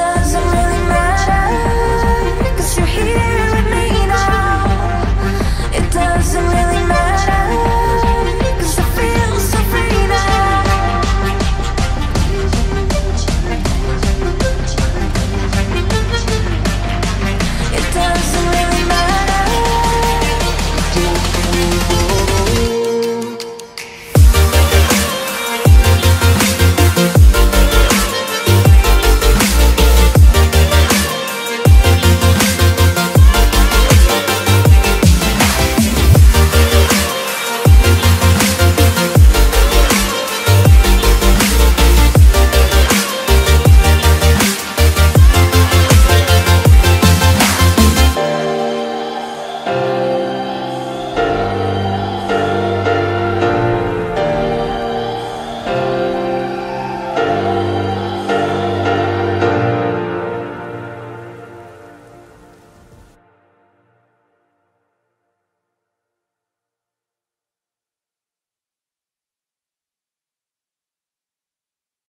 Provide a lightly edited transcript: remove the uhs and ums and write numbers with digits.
doesn't matter.